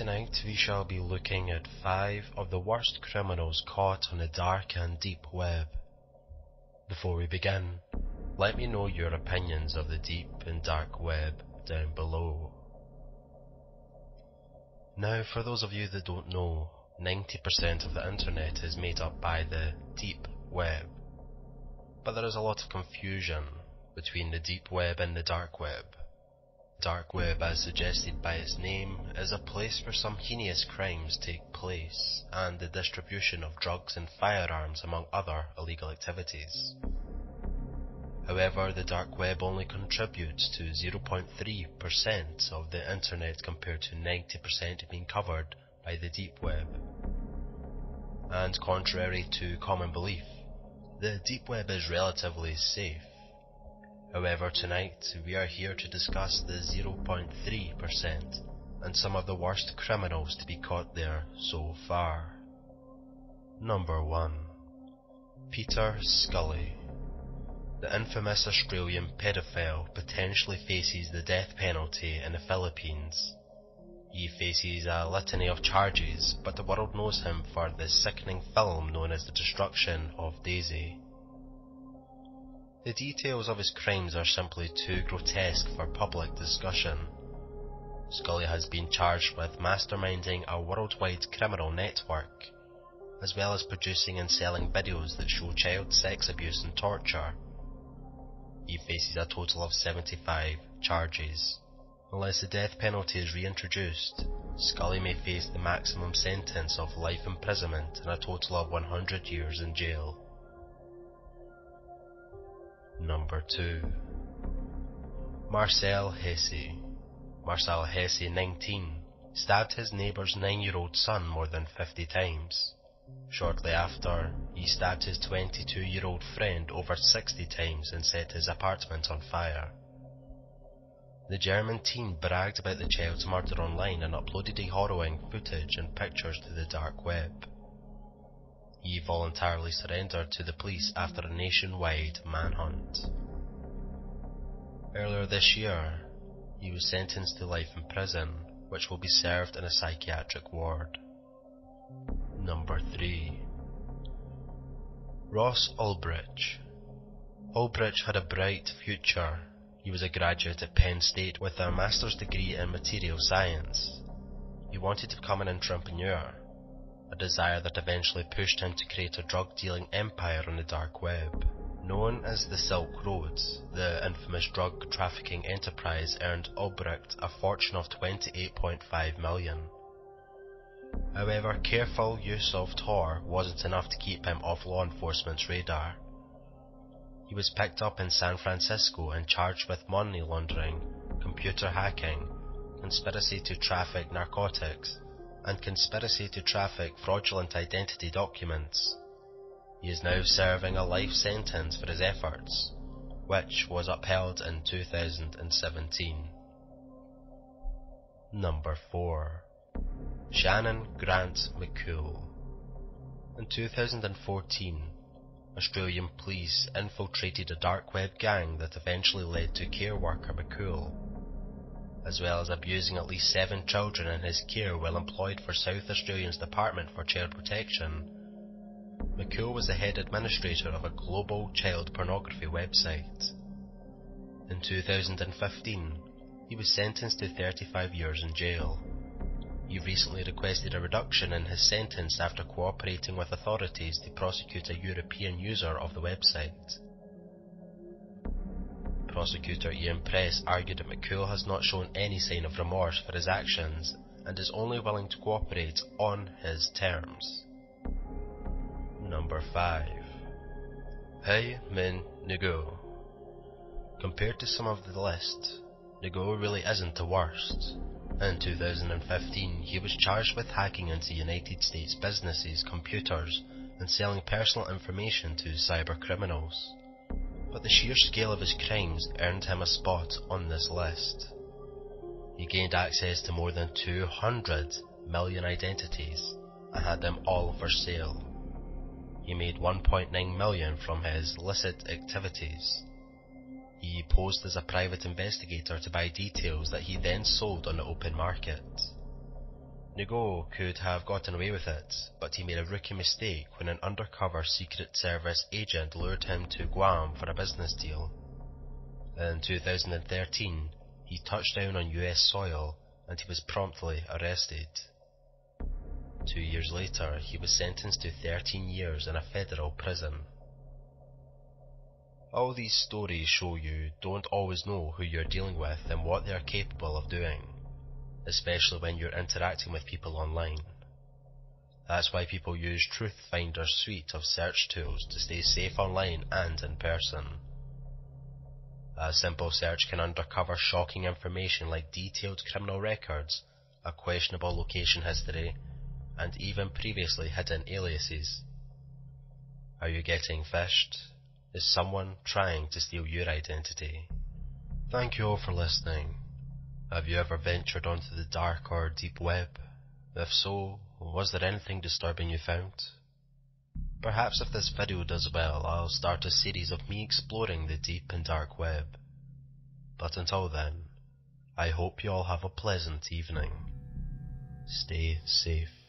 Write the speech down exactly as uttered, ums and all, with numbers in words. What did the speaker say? Tonight we shall be looking at five of the worst criminals caught on the dark and deep web. Before we begin, let me know your opinions of the deep and dark web down below. Now, for those of you that don't know, ninety percent of the internet is made up by the deep web. But there is a lot of confusion between the deep web and the dark web. Dark web, as suggested by its name, is a place where some heinous crimes take place and the distribution of drugs and firearms among other illegal activities. However, the dark web only contributes to zero point three percent of the internet compared to ninety percent being covered by the deep web. And contrary to common belief, the deep web is relatively safe. However, tonight we are here to discuss the zero point three percent and some of the worst criminals to be caught there so far. Number one. Peter Scully. The infamous Australian pedophile potentially faces the death penalty in the Philippines. He faces a litany of charges, but the world knows him for the sickening film known as The Destruction of Daisy. The details of his crimes are simply too grotesque for public discussion. Scully has been charged with masterminding a worldwide criminal network, as well as producing and selling videos that show child sex abuse and torture. He faces a total of seventy-five charges. Unless the death penalty is reintroduced, Scully may face the maximum sentence of life imprisonment and a total of one hundred years in jail. Number two. Marcel Hesse. Marcel Hesse, nineteen, stabbed his neighbour's nine-year-old son more than fifty times. Shortly after, he stabbed his twenty-two-year-old friend over sixty times and set his apartment on fire. The German teen bragged about the child's murder online and uploaded the harrowing footage and pictures to the dark web. He voluntarily surrendered to the police after a nationwide manhunt. Earlier this year, he was sentenced to life in prison, which will be served in a psychiatric ward. Number three. Ross Ulbricht. Ulbricht had a bright future. He was a graduate at Penn State with a master's degree in material science. He wanted to become an entrepreneur, a desire that eventually pushed him to create a drug-dealing empire on the dark web. Known as the Silk Roads, the infamous drug trafficking enterprise earned Ulbricht a fortune of twenty-eight point five million dollars. However, careful use of Tor wasn't enough to keep him off law enforcement's radar. He was picked up in San Francisco and charged with money laundering, computer hacking, conspiracy to traffic narcotics, and conspiracy to traffic fraudulent identity documents. He is now serving a life sentence for his efforts, which was upheld in two thousand seventeen. Number four. Shannon Grant McCool. In two thousand fourteen, Australian police infiltrated a dark web gang that eventually led to care worker McCool, as well as abusing at least seven children in his care while employed for South Australia's Department for Child Protection. McCool was the head administrator of a global child pornography website. In two thousand fifteen, he was sentenced to thirty-five years in jail. He recently requested a reduction in his sentence after cooperating with authorities to prosecute a European user of the website. Prosecutor Ian Press argued that McCool has not shown any sign of remorse for his actions and is only willing to cooperate on his terms. Number five. He Min Ngo. Compared to some of the list, Ngo really isn't the worst. In two thousand fifteen, he was charged with hacking into United States businesses' computers and selling personal information to cyber criminals. But the sheer scale of his crimes earned him a spot on this list. He gained access to more than two hundred million identities and had them all for sale. He made one point nine million dollars from his illicit activities. He posed as a private investigator to buy details that he then sold on the open market. Ngo could have gotten away with it, but he made a rookie mistake when an undercover Secret Service agent lured him to Guam for a business deal. In two thousand thirteen, he touched down on U S soil and he was promptly arrested. Two years later, he was sentenced to thirteen years in a federal prison. All these stories show you don't always know who you're dealing with and what they are capable of doing, especially when you're interacting with people online. That's why people use Truthfinder's suite of search tools to stay safe online and in person. A simple search can uncover shocking information like detailed criminal records, a questionable location history, and even previously hidden aliases. Are you getting fished? Is someone trying to steal your identity? Thank you all for listening. Have you ever ventured onto the dark or deep web? If so, was there anything disturbing you found? Perhaps if this video does well, I'll start a series of me exploring the deep and dark web. But until then, I hope you all have a pleasant evening. Stay safe.